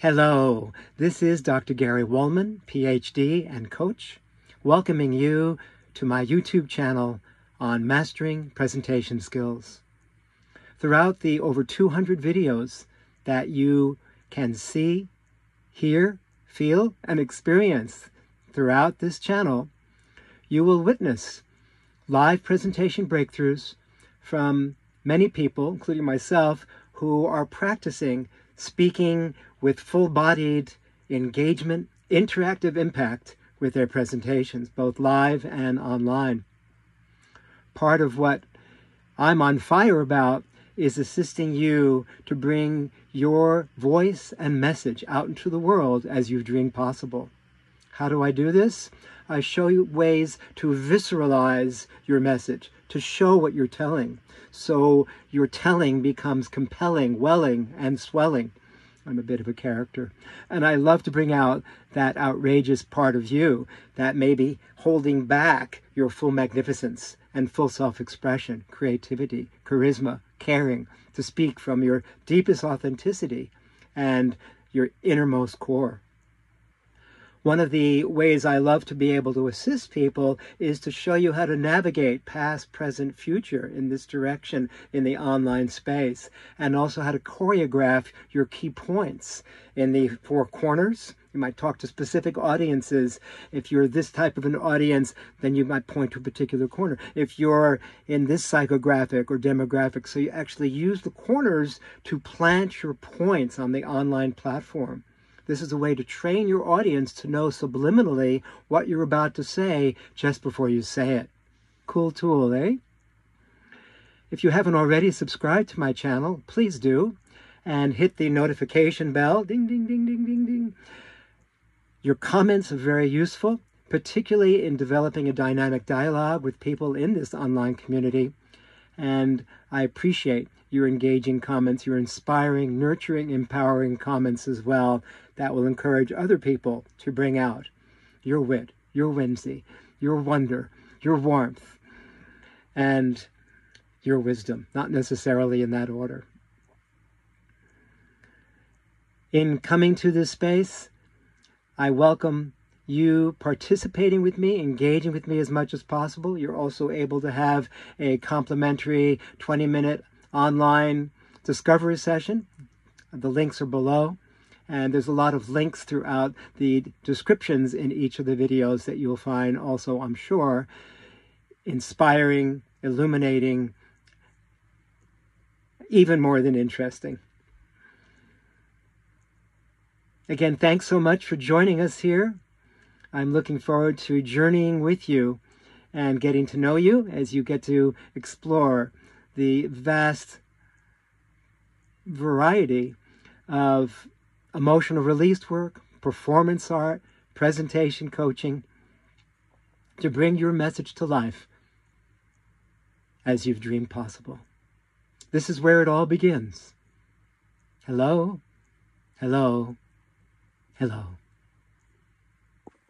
Hello, this is Dr. Gary Wohlman, PhD and coach, welcoming you to my YouTube channel on Mastering Presentation Skills. Throughout the over 200 videos that you can see, hear, feel, and experience throughout this channel, you will witness live presentation breakthroughs from many people, including myself, who are practicing speaking with full-bodied engagement, interactive impact with their presentations, both live and online. Part of what I'm on fire about is assisting you to bring your voice and message out into the world as you dream possible. How do I do this? I show you ways to visceralize your message, to show what you're telling, so your telling becomes compelling, welling, and swelling. I'm a bit of a character, and I love to bring out that outrageous part of you that may be holding back your full magnificence and full self-expression, creativity, charisma, caring, to speak from your deepest authenticity and your innermost core. One of the ways I love to be able to assist people is to show you how to navigate past, present, future in this direction in the online space, and also how to choreograph your key points in the four corners. You might talk to specific audiences. If you're this type of an audience, then you might point to a particular corner. If you're in this psychographic or demographic, so you actually use the corners to plant your points on the online platform. This is a way to train your audience to know subliminally what you're about to say just before you say it. Cool tool, eh? If you haven't already subscribed to my channel, please do, and hit the notification bell. Ding, ding, ding, ding, ding, ding. Your comments are very useful, particularly in developing a dynamic dialogue with people in this online community, and I appreciate your engaging comments, your inspiring, nurturing, empowering comments as well that will encourage other people to bring out your wit, your whimsy, your wonder, your warmth, and your wisdom, not necessarily in that order. In coming to this space, I welcome you participating with me, engaging with me as much as possible. You're also able to have a complimentary 20-minute online discovery session. The links are below, and there's a lot of links throughout the descriptions in each of the videos that you'll find also, I'm sure, inspiring, illuminating, even more than interesting. Again, thanks so much for joining us here. I'm looking forward to journeying with you and getting to know you as you get to explore the vast variety of emotional release work, performance art, presentation coaching, to bring your message to life as you've dreamed possible. This is where it all begins. Hello, hello, hello.